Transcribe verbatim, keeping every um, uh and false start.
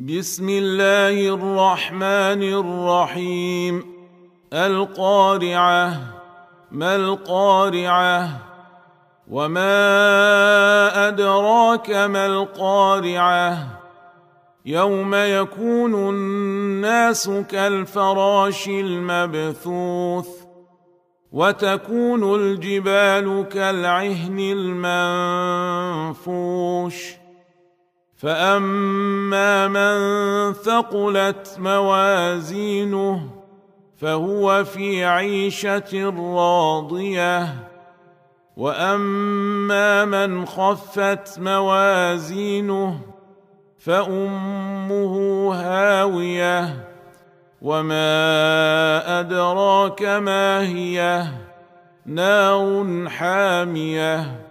بسم الله الرحمن الرحيم. القارعة ما القارعة؟ وما أدراك ما القارعة؟ يوم يكون الناس كالفراش المبثوث وتكون الجبال كالعهن المنفوش. فأما من ثقلت موازينه فهو في عيشة راضية، وأما من خفت موازينه فأمه هاوية. وما أدراك ما هي؟ نار حامية.